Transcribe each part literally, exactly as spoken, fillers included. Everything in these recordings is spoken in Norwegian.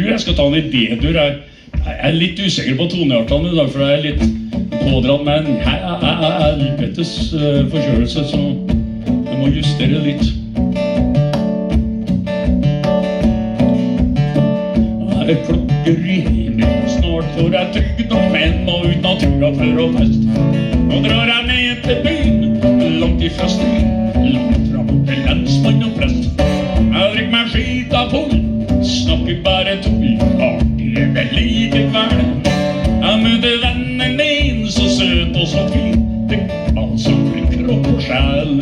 tror jeg skal ta en idétur. Jeg, jeg er litt usikker på toneartene i dag, for jeg er litt pådratt med en helvetes uh, forkjølelse, så jeg må justere litt. Jeg plukker i hinder snart, for jeg trygget av menn og ut natura før og fest. Nå drar jeg ned til byen, langt ifra strid, langt fra bort til landsmann og prest. Jeg drikker meg skit av pol, snakker bare tull, artig vel likevel. Jeg møter vennen min, så søt og så fin, tenk man som flykker opp på sjel.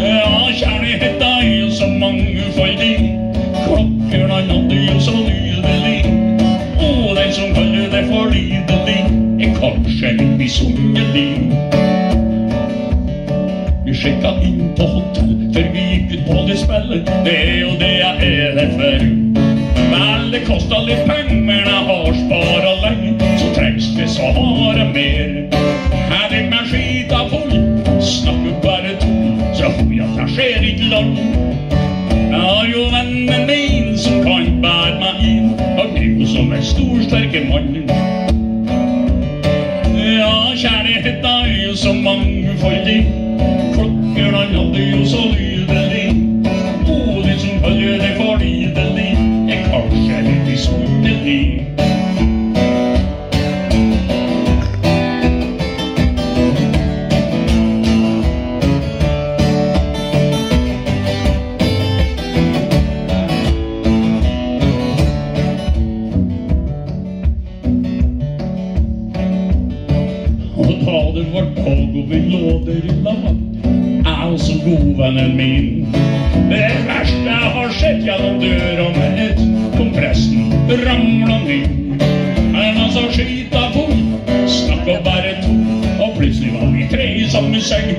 Ja, kjærlighet er jo så mangefoldig, klokker han hadde jo så nydelig, og den som kaller det for lidelig er kanskje litt misungelig. Vi sjekket inn på hotell før vi gikk ut på det spillet, det er jo det jeg er her for. Vel, det kostet litt penger, men jeg har sparet lenge, så trengs det så har jeg mer. Her er meg skit av folk, snakker bare to, så får jeg at jeg skjer ikke langt. Jeg har jo vennen min som kan bære meg inn, og blir jo som en stor, sterke mann. Ja, kjærlighet er jo så mangefoldig, klokker han hadde jo så lydelig, og det som følger det for lidelig er kanskje litt diskutelig. Vennen min, det verste jeg har sett gjennom døra med et kompressen ramla min. Men han så skita på, snakket bare to, og plutselig var vi tre i samme seng.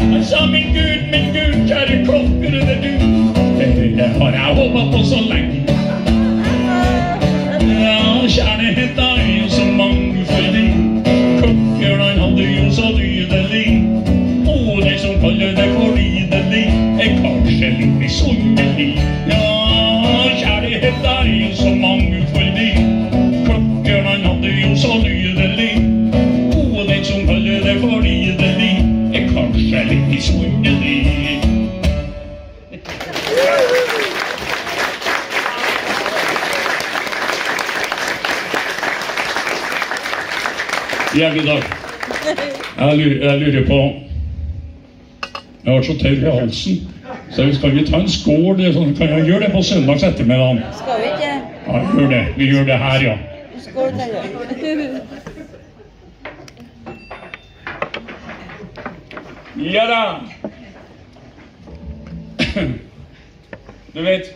Han sa, min Gud, min Gud, kjære klokker er det du, det har jeg håpet på så lenge. Ja, kjærlighet er jo så mangefoldig, klokker han hadde jo så nydelig, og de som kaller det for lidelig er kanskje litt misunnelig. Ja, kjærlighet er jo så mangefoldig, klokker han hadde jo så nydelig, og den som kaller det for lidelig er kanskje litt misunnelig. Jævlig dag. Jeg lurer på, jeg har vært så tørr i halsen, så vi skal ikke ta en skål, sånn kan jeg gjøre det på søndags ettermiddagen. Skal vi ikke? Ja, vi gjør det. Vi gjør det her, ja. Skål, da. Ja da! Du vet.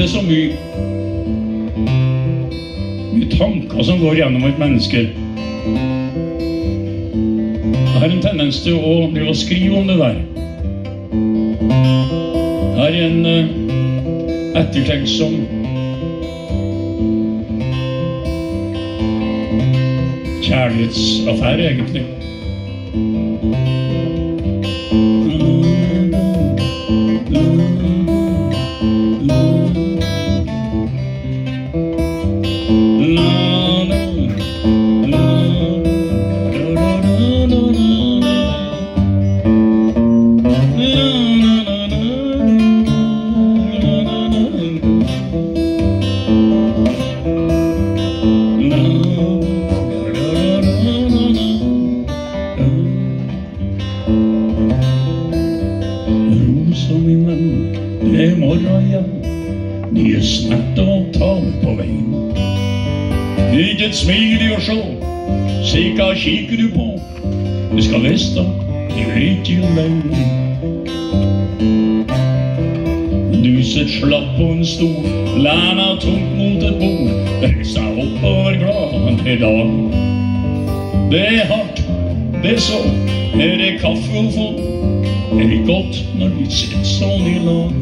Det er så mye, mye tanker som går gjennom et menneske. Jeg har en tendens til å, å skrive om det der. Jeg har en uh, ettertenkt som kjærlighetsaffære, egentlig. Kikker du på, du skal veste, du vet jo lenge. Du set slapp på en stol, læna tungt mot et bord, reiser opp og er glad i dag. Det er hardt, det er så, er det kaffe å få, er det godt når vi sitter sånn i lag.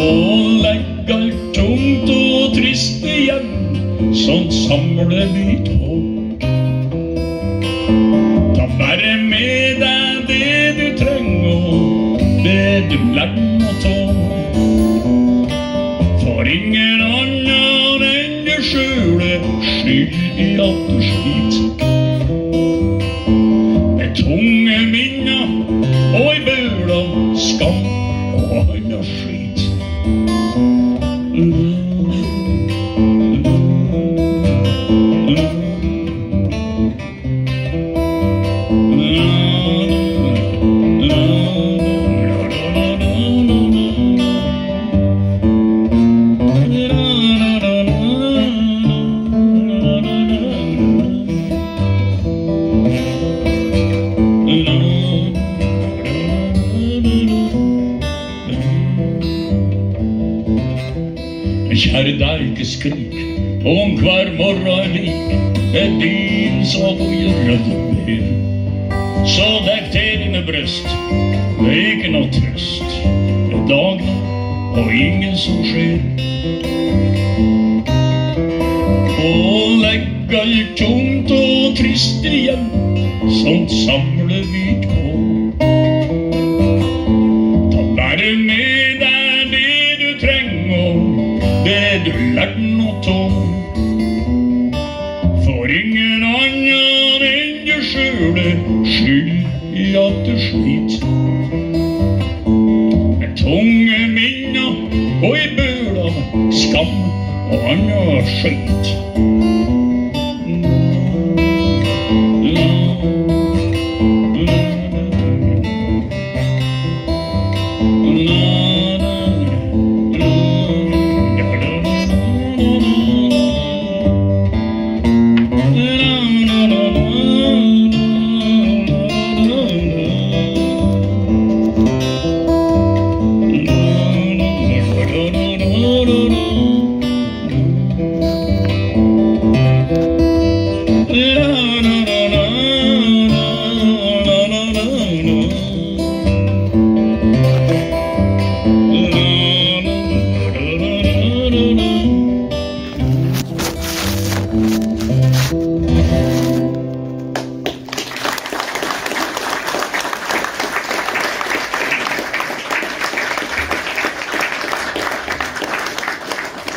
Og legger tungt og trist igjen, som samler ditt håp. Ta bare med deg det du trenger, og det du lærer å ta. For ingen annen enn du selv er skyld i at du sliter. Med tunge minner og i bøla skam og annen skit. Kjære deg, ikke skrik, om hver morgen er lik. Det er din som må gjøre det mer. Så dekk til dine brøst, det er ikke noe trøst. Det er dagen, og ingen som skjer. Og legg alt tungt og trist igjen, sånt samler vi på. Ta bare med deg det du trenger, det du lært noe tog. For ingen annen enn du selv er skyld i at du sliter. Med tunge minner og i bøla skam og annen skjønt.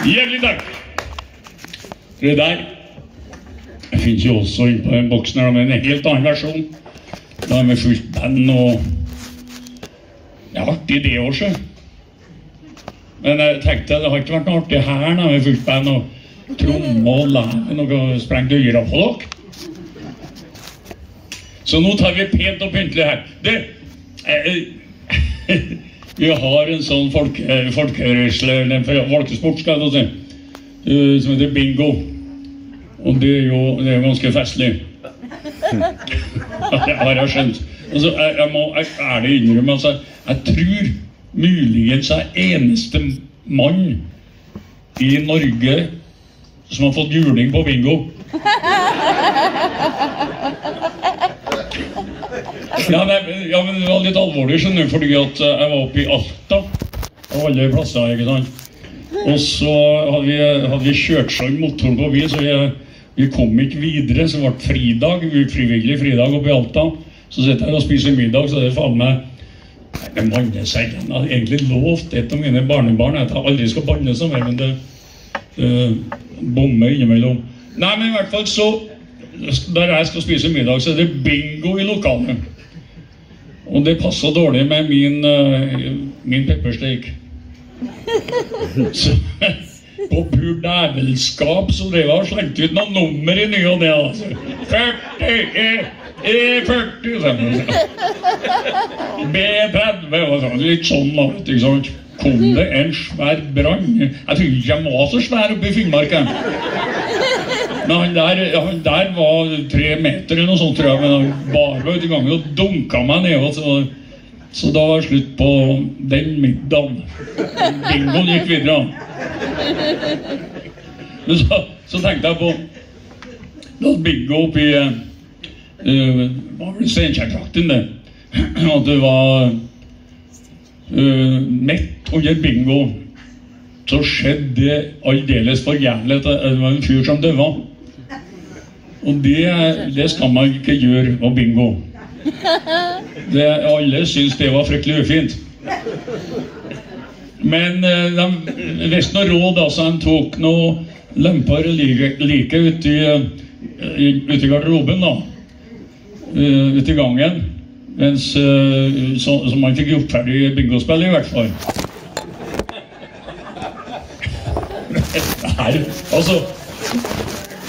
Jævlig takk! Det der, det finnes jo også inn på den boksen her, men en helt annen versjon. Da har vi fulgt band og... Det er artig det også. Men jeg tenkte, det har ikke vært noe artig her, da har vi fulgt band og tromme og lave noe sprengt øyer av folk. Så nå tar vi pent og pyntelig her. Det... Vi har en sånn folkehørsle, en folkesport, skal jeg si, som heter bingo. Og det er jo ganske festlig. Det har jeg skjønt. Jeg må ærlig innrømme, jeg tror muligens jeg er eneste mann i Norge som har fått juling på bingo. Ja, men det var litt alvorlig, skjønner du, fordi at jeg var oppe i Alta, og alle plasser, ikke sant? Og så hadde vi kjørt sånn motoren på bil, så vi kom ikke videre, så det ble fridag, frivillig fridag oppe i Alta. Så sitter jeg og spiser middag, så det faen meg, jeg banner seg igjen, jeg hadde egentlig lovt et av mine barnebarn, jeg aldri skal banne seg mer, men det bommer innimellom. Nei, men i hvert fall så, der jeg skal spise middag, så er det bingo i lokalet. Og det passet dårlig med min, min peppersteik. På pur dævelskap så drev jeg og slengte ut noen nummer i nye og det, altså. førti, førti, sånn. B tretti, og sånn, litt sånn, ikke sant. Kom det en svær brann. Jeg tror ikke jeg var så svær oppe i Finnmark, jeg. Men han der, han der var tre meter eller noe sånt, tror jeg, men han bare var ute i gangen og dunket meg nedover, så, så da var det slutt på den middagen. Bingoen gikk videre, han. Men så, så tenkte jeg på, da hadde bingo opp i, uh, hva var det Steinkjer-trakten det? At det var uh, mett under bingo. så skjedde det alldeles for gjerne at det var en fyr som døde. Og det, det skal man ikke gjøre på bingo. Det, alle synes det var fryktelig ufint. Men de visste noe råd, altså han tok noen lemper like, like ute i, ut i garderoben da. Ute i gangen. Mens, så, så man fikk gjort ferdig bingospillet i hvert fall. Nei, altså,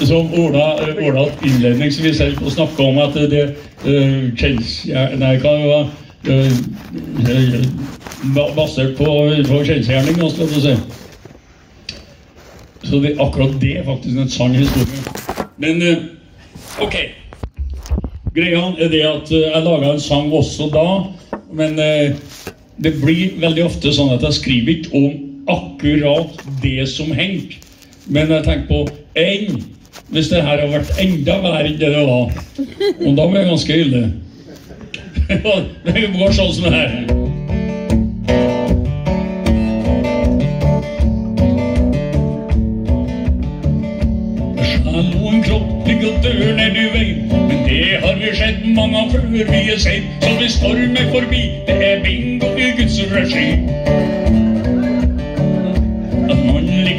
som Ola, Ola innledningsvis selv å snakke om at det uh, kjelsgjerne, nei, hva det var, uh, basert på, på kjelsgjerning, skal du si. Så det, akkurat det er faktisk en sann historie. Men, uh, ok. Greia er det at uh, jeg laget en sang også da, men uh, det blir veldig ofte sånn at jeg skriver ikke om akkurat det som henger. Men jeg tenker på en, hvis det her har vært enda verre enn det det var. Og da var jeg ganske ille. Det går sånn som det her. Det skjer noen kroppig og dør ned i veien, men det har vi sett mange av før vi er sent, så vi stormer forbi, det er bingo i Guds regi.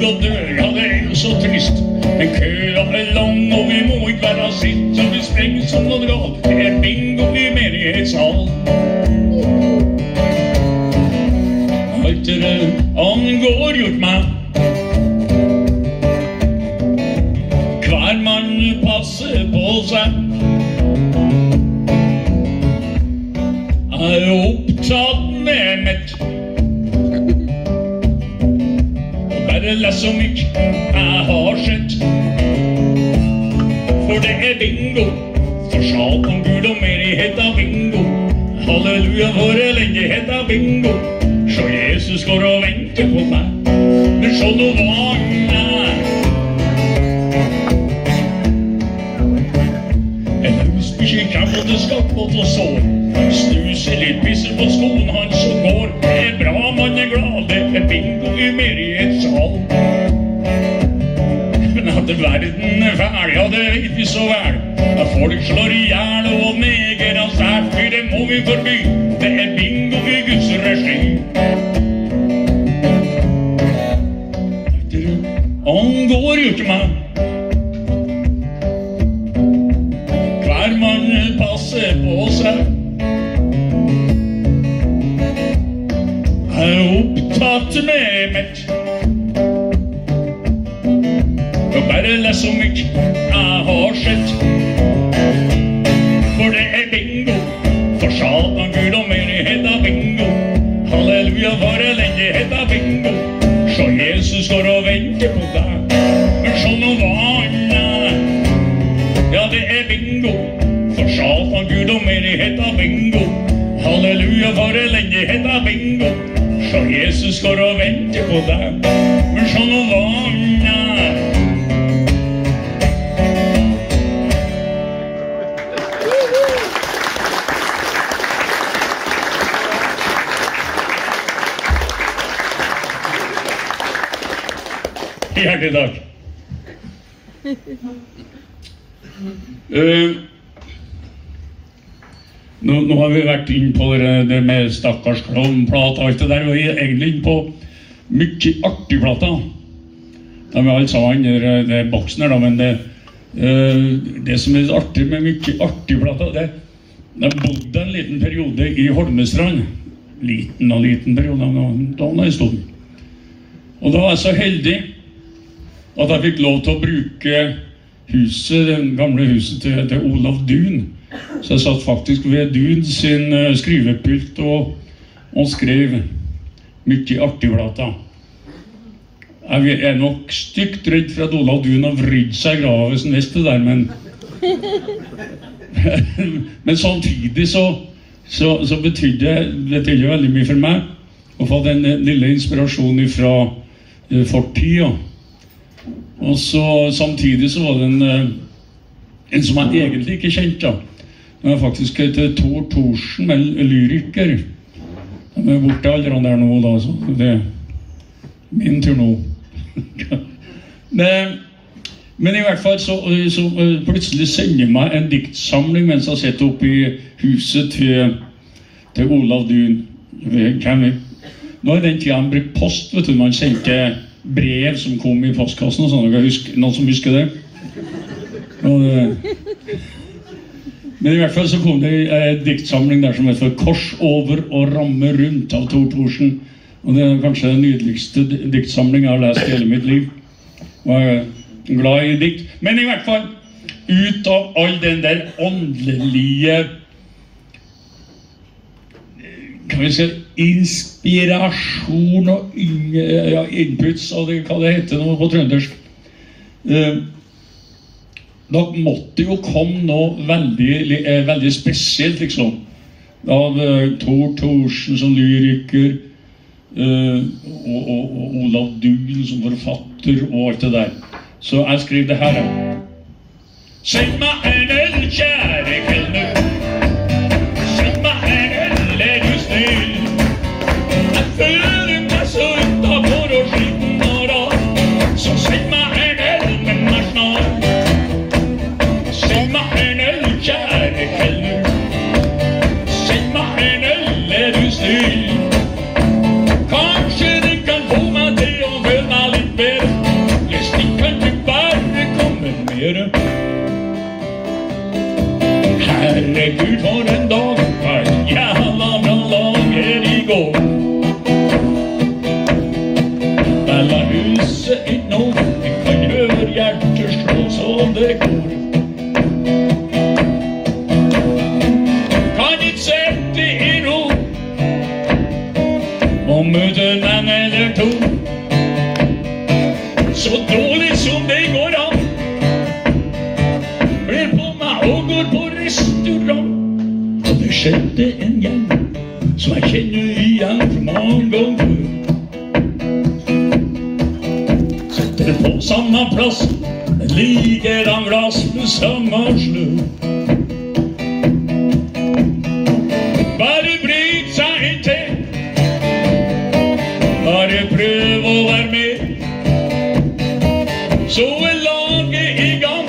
Og døra, det er jo så trist. Men køa er lang, og vi må ikke være sitt, så vi sprenger som noen rad. Det er bingo i menighetssal. Alt det angår gjort meg. Hver mann passer på seg. Jeg er opptatt med mitt. Bare les så mye jeg har sett, for det er bingo, for satan, Gud og menighet er bingo. Halleluja, for elendighet er bingo. Så Jesus går og venter på meg, men så nå var meg en husbeskikka på det skappet og sår. Snuser litt pisser på skoen hans som går. Det er bra, man er glad, det er bingo i menighetssal. Men at verden er fæl, ja det vet vi så vel. At folk slår ihjel og neger av sær, for det må vi forby. Det er bingo i Guds regi. Angår jo ikke meg. Hver mann passer på seg. Jeg er opptatt med mitt. Og bare les så mye jeg har sett, for det er bingo, for satan, Gud og menighet er bingo. Halleluja, for elendighet er bingo. Så Jesus går og venter på deg, men så nå var han. Ja, det er bingo, for satan, Gud og menighet er bingo. Halleluja, for elendighet er bingo. Så Jesus går og venter på deg, men så nå vannet. Hjertelig takk. Uh, Nå, nå har vi vært inn på det, det med stakkars klovnplata og alt det der, og vi er egentlig inn på mye artig plata. Da vi alle sa under det boksen her da, men det, øh, det som er artig med mye artig plata, det jeg bodde en liten periode i Holmestrand. Liten og liten periode, da var det en stund. Og da var jeg så heldig at jeg fikk lov til å bruke huset, det gamle huset til, til Olav Duun. Så jeg satt faktisk ved Duun sin skrivepult og, og skrev mye artig plata. Jeg er nok stygt redd for at Olav Duun har vridd seg i grava hvis han visste det der, men men samtidig så, så, så betydde det veldig mye for meg å få den lille inspirasjonen fra fortida. Og så samtidig så var det en, en som jeg egentlig ikke kjente da. Det er faktisk heter Thor Thorsen, men lyriker. De er borte alle der nå da, så det min tur nå. Men, men i hvert fall så, så plutselig sender meg en diktsamling mens jeg sitter oppe i huset til, til Olav Duun. Nå er den tiden han brukte post, vet du, man sendte brev som kom i postkassen og sånn, noen som husker det. Og, men i hvert fall så kom det en diktsamling der som heter Kors over og ramme rundt av Thor Thorsen. Og det er kanskje den nydeligste diktsamlingen jeg har lest hele mitt liv. Og jeg er glad i dikt. Men i hvert fall, ut av all den der åndelige, kan vi si, inspirasjon og ja, inputs, og det, hva det heter nå på trøndersk. Da måtte jo komme noe veldig, veldig spesielt, liksom. Av Thor Thorsen som lyriker, og, og, og Olav Duun som forfatter, og alt det der. Så jeg skrev det her. Send meg en øl, kjære kvelden. Send meg en øl, er du snill. Jeg føler meg så utenfor og sliten og rar. Så send meg en øl, men vær snar. Send meg en øl, kjære kvelden. Send meg en øl, er du snill. Kanskje den kan få meg til å føle meg litt bedre. Hvis den kan du bare komme mere. Herregud, for en dag, for jævla bra dager i går. Vel er huset ikke nå, det kan gjøre hjertet slå så det går. Kan ikke sette i ro og møte den eller to. Så dårlig som det går an, blir på meg og går på restaurant. Og det skjedde en gjeng som jeg kjenner igjen fra mange ganger. Setter på samme plass, men liker han glass med samme snø. Bare bryt seg inn til, bare prøv å være med. Så er laget i gang,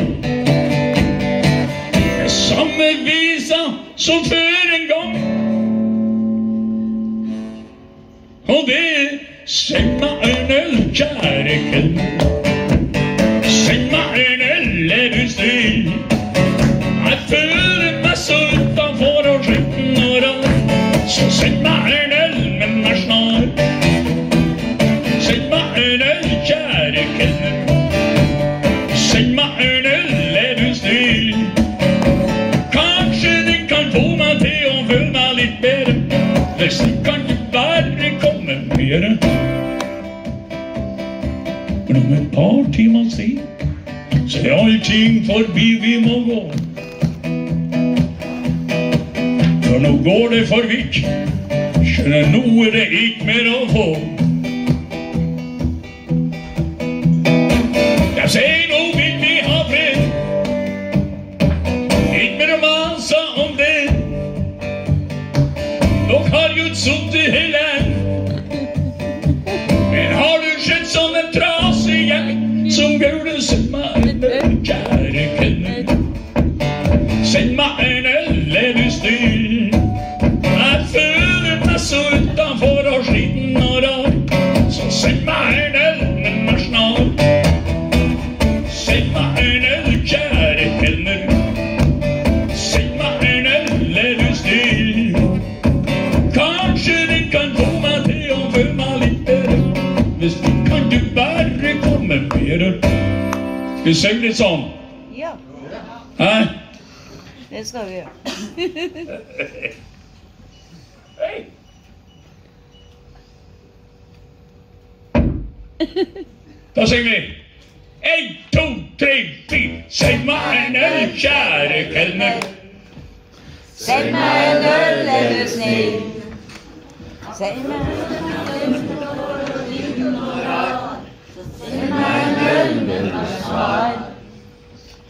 med samme visa som før en gang. Og det er, send meg en øl, kjære kvelden. Send meg en øl, er du snill. Jeg føler meg så utenfor og sliten og rar. Så send meg en øl, men vær snar. Send meg en øl, kjære kvelden. Send meg en øl, er du snill. Kanskje det kan få meg til å føle meg litt bedre. Hvis det kan ikke bare komme mer. Men om et par timer siden, så er allting forbi vi må gå. For nå går det for vidt, skjønner noe det ikke mer å få. Jeg sier nå vil vi ha fred, ikke mer å mase om det. Nå har Gud suttet hele en, men har du skjønt som en trasig jeg, som gule sett meg en øl, kjære kvelden. Send meg en øl, er du snill. Jeg føler meg så utenfor og sliten og rar. Så send meg en øl, men vær snar. Send meg en øl, kjære kvelden. Send meg en øl, er du snill. Kanskje det kan få meg til å føle meg litt bedre. Hvis det kan du bare komme bedre. Skal vi synge litt sånn? Ja. Hæ? Det skal vi gjøre. Hei! Da synger vi. En, to, tre, fire. Send meg en øl, kjære kvelden. Send meg en øl, er du snill. Send meg en øl, men vær snar.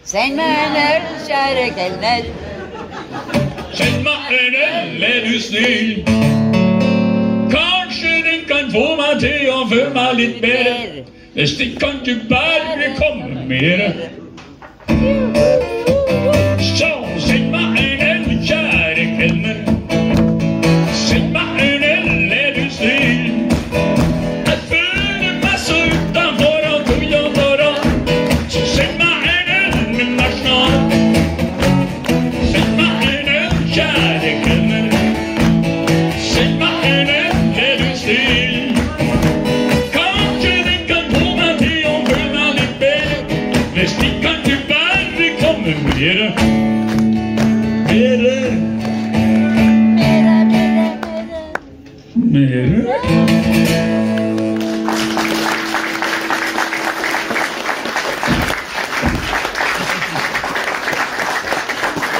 Send meg en øl, kjære kelner. Send meg en øl, er du snill. Kanskje den kan kan få meg til å føle meg litt mer. Hvis det kan du bare komme mere. Så send meg en øl, kjære kvinner. Send meg en øl, er du snill. Jeg føler meg så utenfor og tog og tåra. Så send meg en øl, min nasjonal. Send meg en øl, kjære kvinner. Send meg en øl. Kanskje den kan få meg til å føle meg litt bedre. Hvis de kan du bare komme mere. Mere. Mere.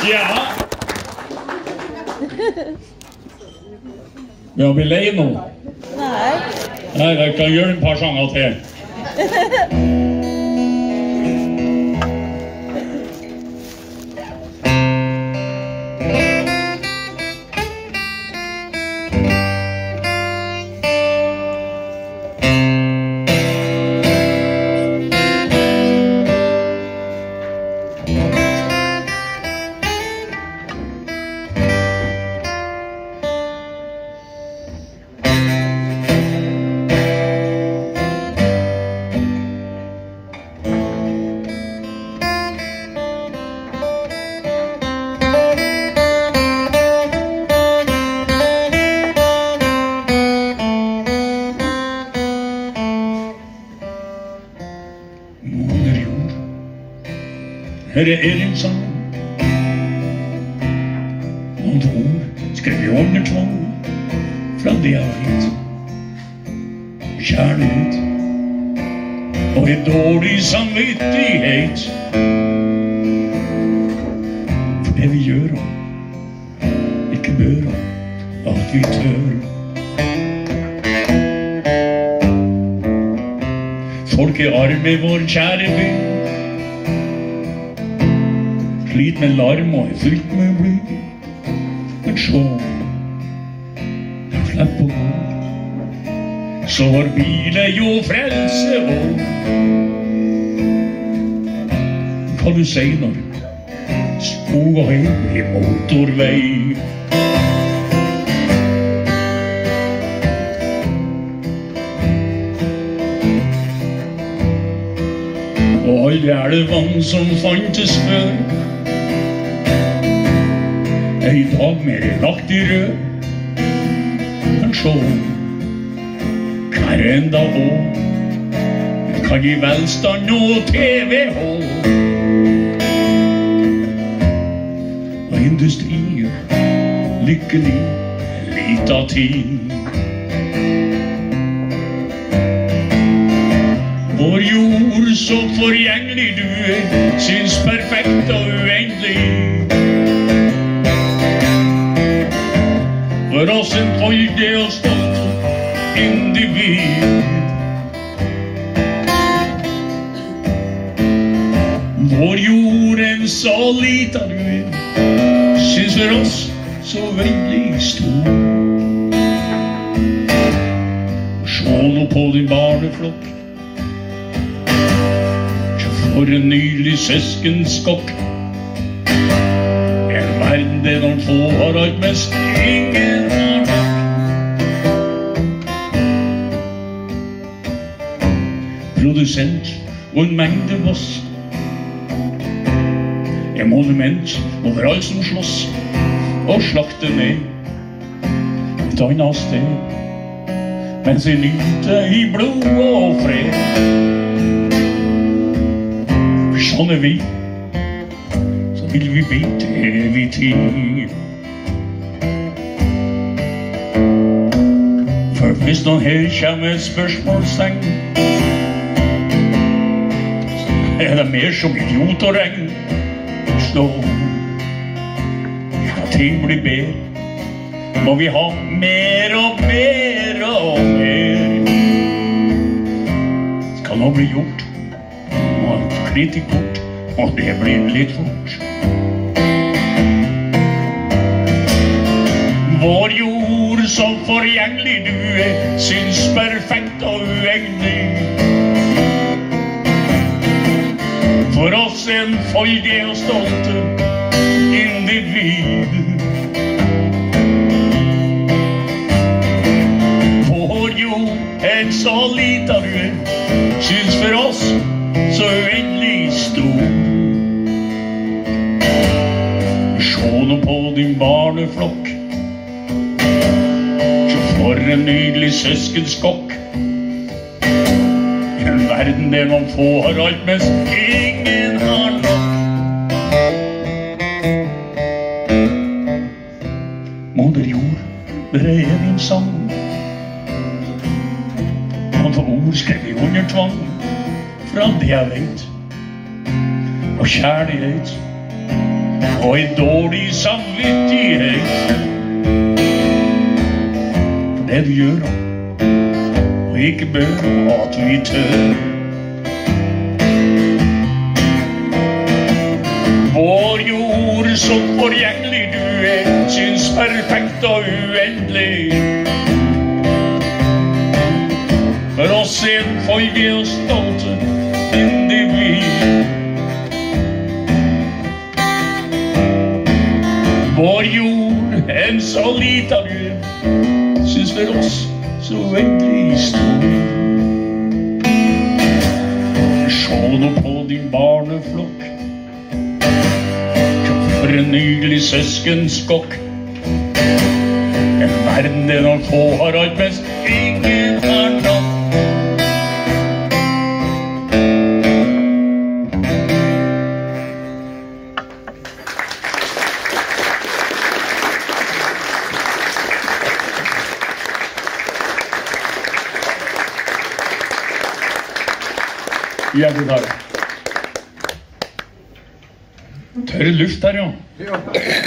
Ja. Vi har blitt lei nå. Nei, jeg kan gjøre en par sanger til. Her er en sang, noen ord skrevet under tvang, fra det jeg har gitt, kjærlighet og en dårlig samvittighet. For det vi gjør om, ikke bør om, at vi tør. Folk i arm i vår kjære by, flyt med larm og flytt med bly. Men så, da slapp og gå, så var bilet jo frelse vår. Hva du sier når skog og høy i motorvei. Og alle elvene som fantes før, i dag mer lagt i rød. Men så hver enda å kan gi velstand og T V-hold og industrier lykkelig litt av tid. Vår jord så forgjengelig du er, syns perfekt og uendelig. For oss en folke og stolt individ. Vår jord en så lite ruin, syns for oss så veldig stor. Se nå på din barneflokk, for en nylig søskenskokk. En verden det noen få har alt mest, ingen har nok. Produsent og en mengde boss, en monument over alt som slåss og slakte ned et annet sted, mens jeg nyte i blod og fred. Sånn er vi, vil vi bli til evig tid. For hvis noen her kommer et spørsmålstegn, så er det mer som idiot og regn. Så når ting blir bedre, må vi ha mer og mer og mer. Skal nå bli gjort, må ha et kritikk bort, og det blir litt fort. Vår jord en sånn forgjengelig due, syns perfekt og uegnig. For oss en folge og stolte individer. For jo en så lita due, syns for oss så uendelig stor. Sjåne på din barneflokk, for en nydelig søskenskokk. I en verden der man får har alt, mens ingen har nok. Moder jord, dere er min sang. Man får ord skrevet under tvang, fra det jeg vet, og kjærlighet, og en dårlig samvittighet. Det du gjør, og ikke bør, og at vi tør. Vår jord som forgjengelig due, syns perfekt og uendelig. For oss en folge og stolte individ. Vår jord en så lita due, for oss så veldig stor. Se nå på din barneflokk, for en nydelig søskenskokk. En verden der man få har alt, mens ingen har jævlig der. Tørre luft her, ja. Ja. Kanskje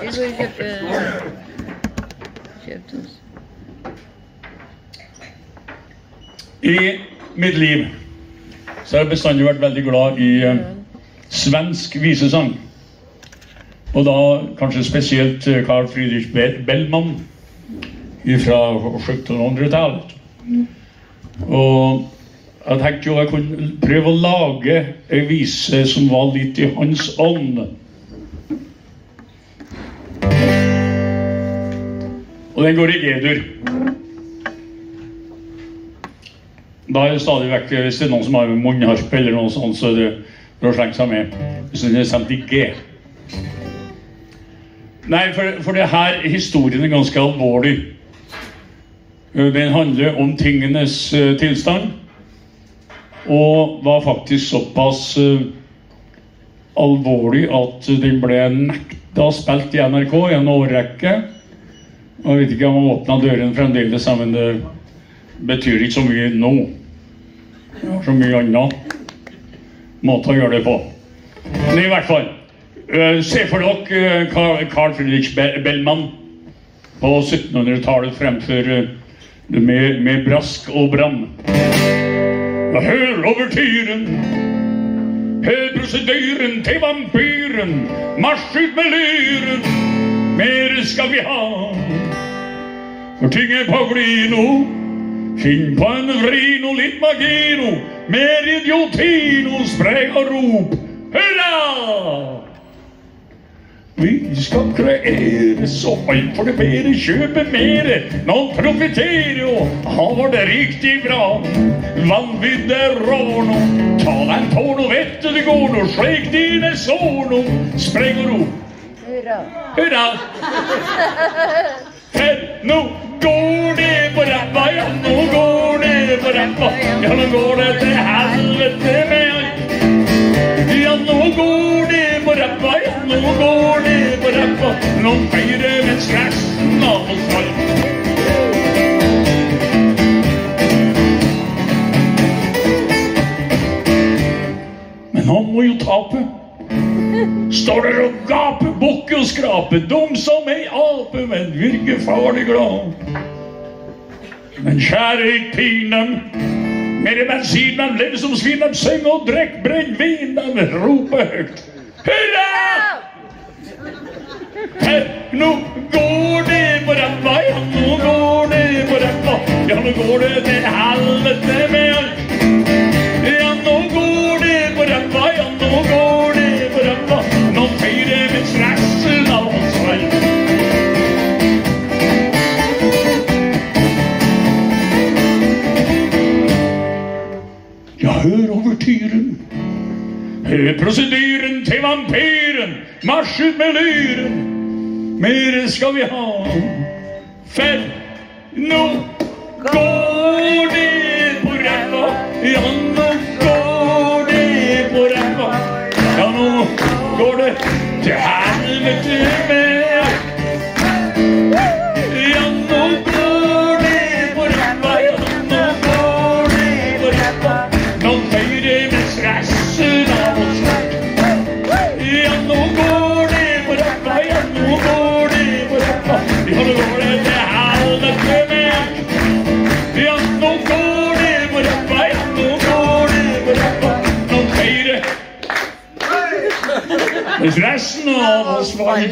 gå og kjøpe... Kjøpt oss. I mitt liv så har jeg bestandig vært veldig glad i svensk visesang. Og da kanskje spesielt Carl Friedrich Bellmann fra sjuttonhundratalet. Og jeg tenkte jo jeg kunne prøve å lage en vise som var litt i hans ånd. Og den går i E-dur. Da er det stadig vekk, hvis det er noen som har munnharp eller noe sånt, så er det for å slenge seg med. Hvis det er stemt i G. Nei, for, for det her historien er ganske alvorlig. Den handler om tingenes tilstand. Og var faktisk såpass uh, alvorlig at den ble nekta spilt i N R K i en årrekke. Jeg vet ikke om han åpnet døren fremdeles, men det betyr ikke så mye nå. Det var så mye annet måte å gjøre det på. Men i hvert fall, uh, se for dere uh, Carl Friedrich Bellmann på syttenhundretallet fremfor uh, med, med brask og brann. Hør over tyren, hør prosedyren til vampyren, marsj ut med lyren, mere skal vi ha. For ting er på glino, finn på en vrino, litt magino, mer idiotino, spreg og rop, hurra! Vi skal kreere, så alt for det bedre, kjøpe mere, noen profiterer og har det riktig bra. Vanvidd er rå nå, ta deg en tår nå, vet du det går nå, slik dine sår nå, spreng og ro. Hurra! Hurra! Her, nå går det på rappa, ja, nå går det på rappa, ja, nå går det til helvete med alt. Ja, nå går det på rappa, ja, nå går det på rappa, nå feirer med skræsten av oss folk. Men han må jo tape. Står der og gape, bukke og skrape, dum som ei ape, men virker farlig glad. Men kjære i pinen, mer i bensinen, lever som svinen, syng og drekk, brenn vinen, roper høyt. Hurra! Nå går det på rett vei, nå går det på rett vei. Ja, nå går det til helvete med alt. Ja, nå går det på rett vei, ja, nå går det på rett vei. Nå fyrer vi stressel av oss vei. Hør over tyren, prosedyren til vampyren, marsj ut med lyren, mere skal vi ha. For nå går det på ræva, ja nå går det på ræva, ja nå går det til helvete med. Ja nå går det på ræva, ja nå går det på ræva. Hvis resten av oss var i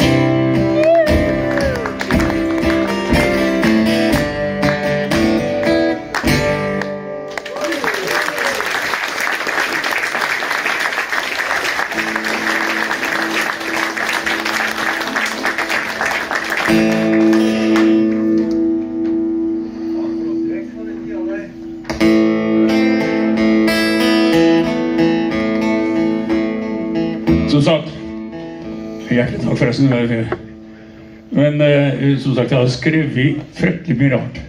hjertelig takk forresten. Men uh, som sagt, jeg har skrevet fryktelig mye rart.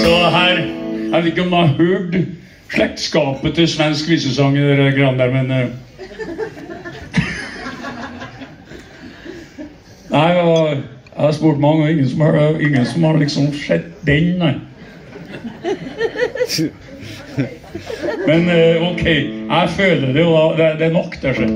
Så her, jeg vet ikke om man har hørt slektskapet til svensk visesang i dere grann der, men uh... Nei, jeg, jeg har spurt mange, og ingen som har, ingen som har liksom sett den, nei. Men ok, jeg føler det jo, det er nok der seg.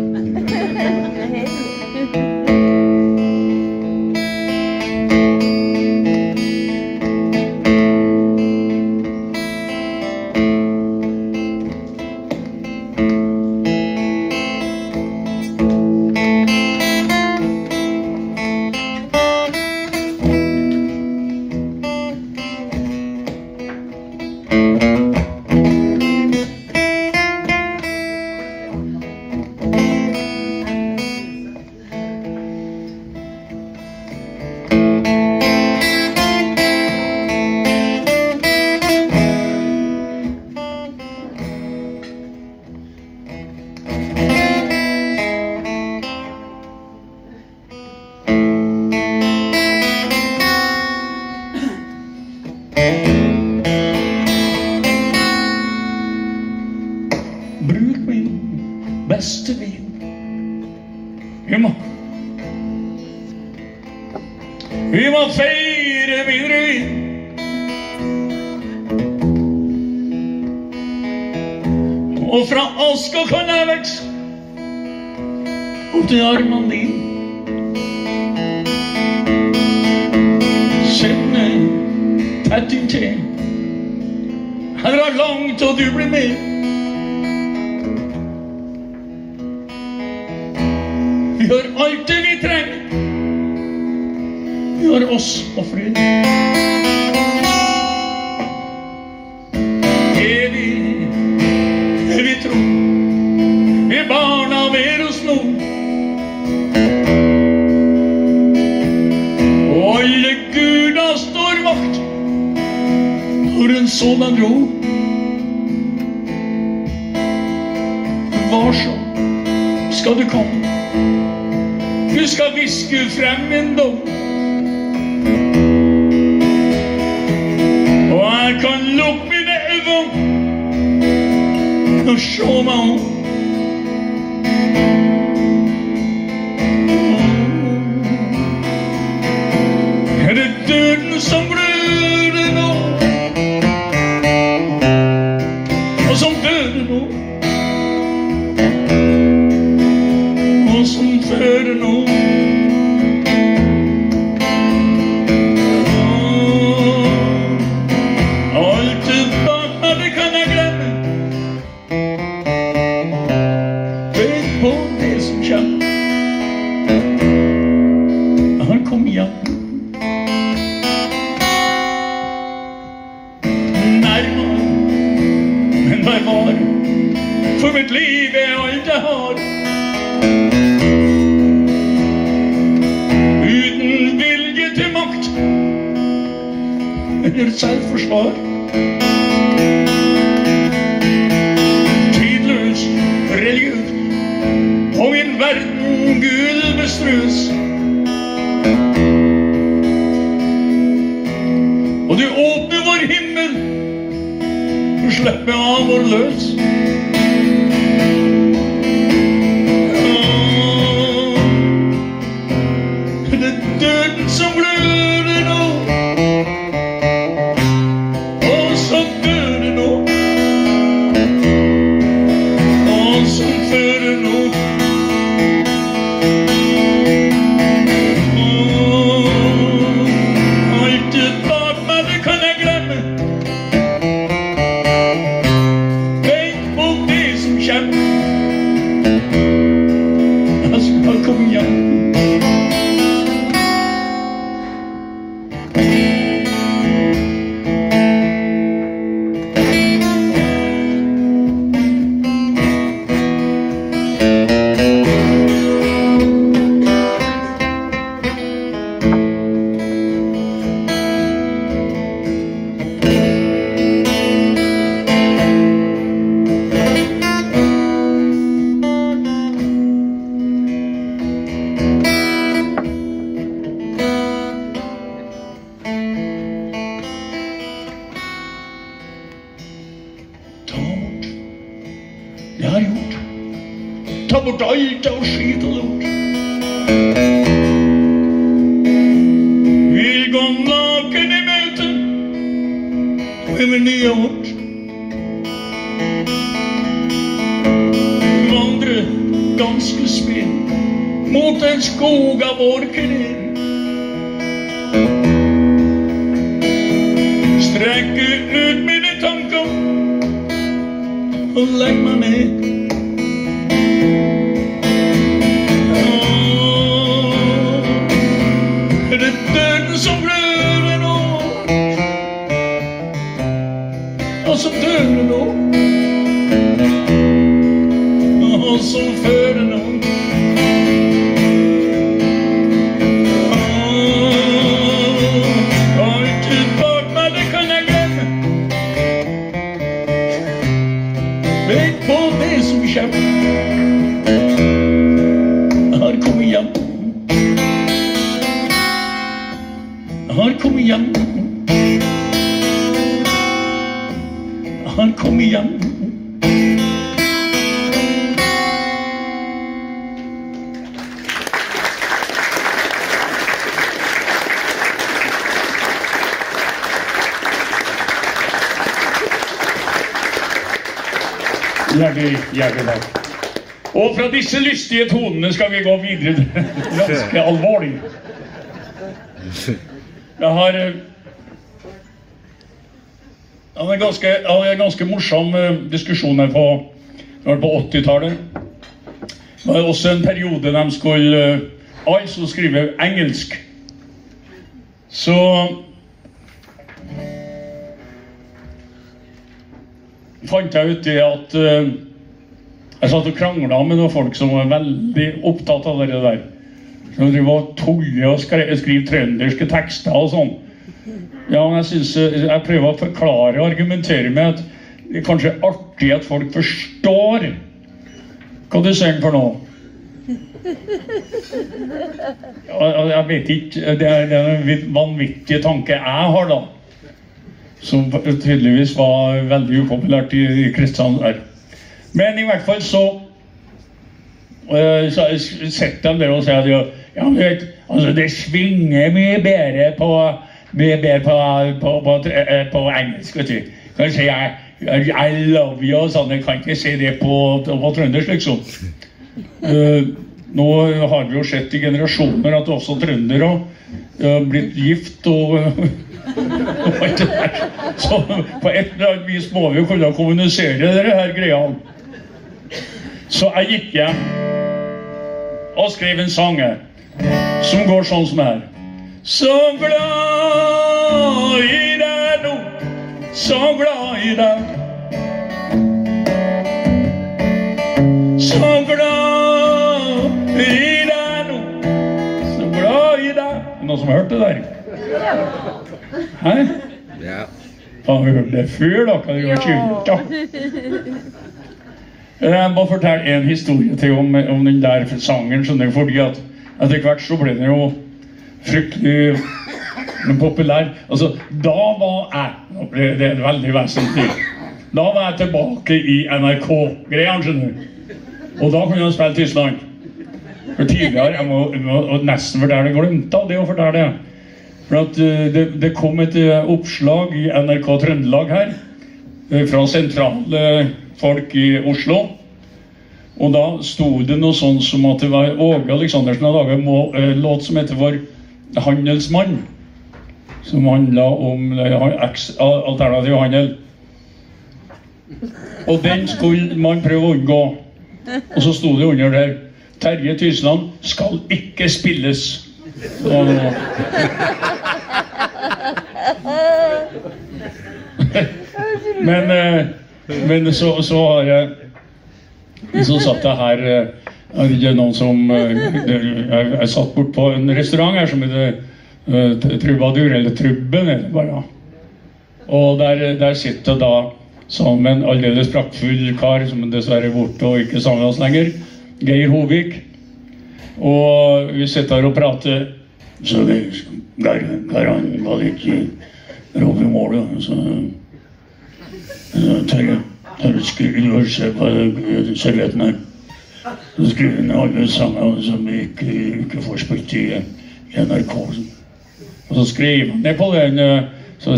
Jump. skynd mig mor, for mitt liv är allt jag har. Utan vilje till makt eller självförsvar, tidlös religion och en världen Gud bestrus. Og du åpner vår himmel, du slipper av vår løs. Det er døden som bløder nå, og som døde nå, og som fører nå. Og fra disse lystige tonene skal vi gå videre. Ganske alvorlig. Jeg har Jeg har en ganske, har en ganske morsom diskusjon her på, på åttitallet. Det var også en periode de skulle altså skrive engelsk. Så fant jeg ut det at uh, jeg satt og kranglet med noen folk som var veldig opptatt av det der. Så de var tullige og skrev, skrev trønderske tekster og sånn. Ja, men jeg synes, jeg prøver å forklare og argumentere med at det kanskje er artig at folk forstår hva du ser for nå. Jeg, jeg vet ikke, det er, det er en vanvittig tanke jeg har da, som tydeligvis var veldig upopulært i Kristiansand her. Men i hvert fall så, øh, så setter de det og sier at ja, men du vet, altså det svinger mye bedre på, mye bedre på, på, på, på, på engelsk, vet du. Kan si, jeg, I love you og sånn, jeg kan ikke si det på, på trøndersk liksom. Uh, nå har vi jo sett i generasjoner at også trønder har uh, blitt gift og... Så på et eller annet vis må vi jo kunne kommunisere dette her greiene. Så jeg gikk hjem og skrev en sang her som går sånn som her. Så glad i deg nå, så glad i deg, noen som har hørt det der? Hæ? Ja. Har vi hørt det før da, kan det jo være kult da. Jeg må fortelle en historie til om, om den der sangen, skjønner jeg, fordi at etter hvert så ble den jo fryktelig populær. Altså, da var jeg, det er veldig vesentlig, da var jeg tilbake i N R K-greien, skjønner du. Og da kunne jeg spille Tysland. For tidligere, jeg må, jeg må nesten fortelle, jeg glemte det å fortelle det. For at det, det kom et oppslag i N R K Trøndelag her, fra sentrale folk i Oslo. Og da stod det noe sånt som at det var Åge Alexandersen hadde laget en eh, låt som heter for Handelsmann, som handlet om eh, alternativ handel. Og den skulle man prøve å unngå. Og så stod det under der, Terje Tysland skal ikke spilles. Og... men, eh, men så, så har jeg... Så satt jeg her, jeg, noen som, jeg, jeg satt bort på en restaurant her som heter Trubadur, eller Trubben, eller bare. Og der, der sitter da sammen en alldeles praktfull kar, som dessverre er borte og ikke sammen oss lenger, Geir Hovvik. Og vi sitter her og prater, så det der, der han var ikke råd i målet, så, så tør jeg. Så skriver du og ser på servietten her. Så skriver du alle sanger som ikke, ikke får spilt i, i N R K. Og så skriver han ned på den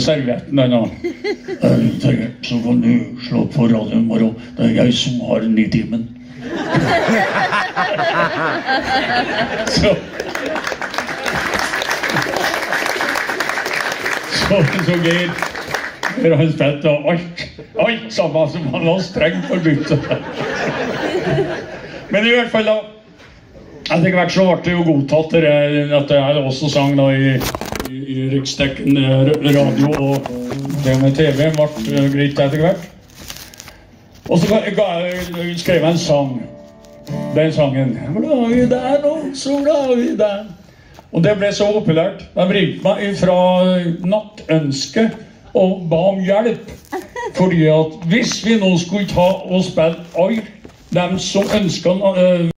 servietten der nå. Så kan du slå på radioen i morgen. Det er jeg som har den i timen. Så. Så, så gøy. Der har spilt av alt, alt sammen som han var strengt forbudt. Men i hvert fall da, etter hvert så ble det jo godtatt at jeg også sang da i, i, i riksdekken radio, og det med T V ble greit etter hvert. Og så skrev jeg en sang, den sangen. Glad i deg nå, så glad i deg. Og det ble så populært. De ringte meg fra Nattønsket og ba om hjelp, fordi at hvis vi nå skulle ta og spille alle dem som ønsket